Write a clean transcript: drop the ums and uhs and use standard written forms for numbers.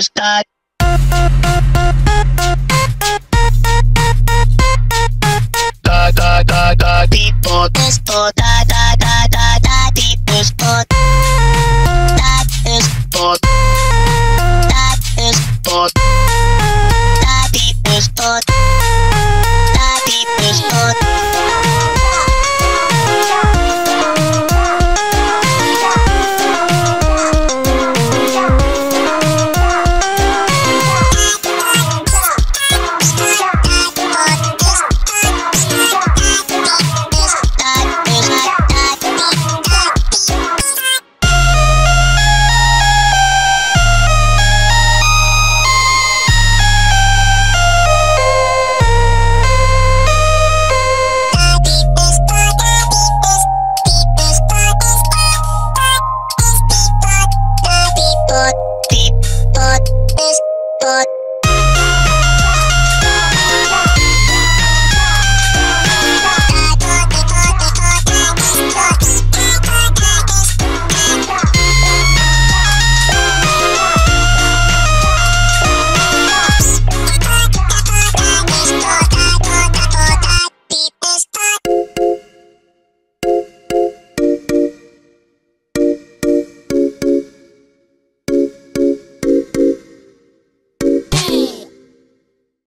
to start. People,